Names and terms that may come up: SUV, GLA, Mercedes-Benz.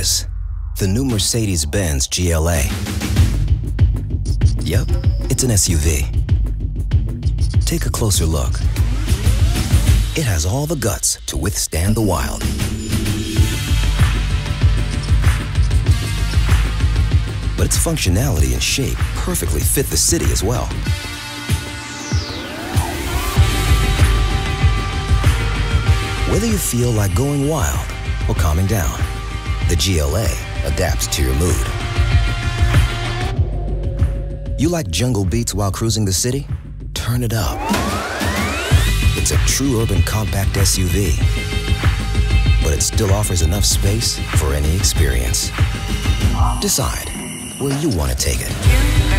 is the new Mercedes-Benz GLA. Yep, it's an SUV. Take a closer look. It has all the guts to withstand the wild. But its functionality and shape perfectly fit the city as well. Whether you feel like going wild or calming down, the GLA adapts to your mood. You like jungle beats while cruising the city? Turn it up. It's a true urban compact SUV, but it still offers enough space for any experience. Decide where you want to take it.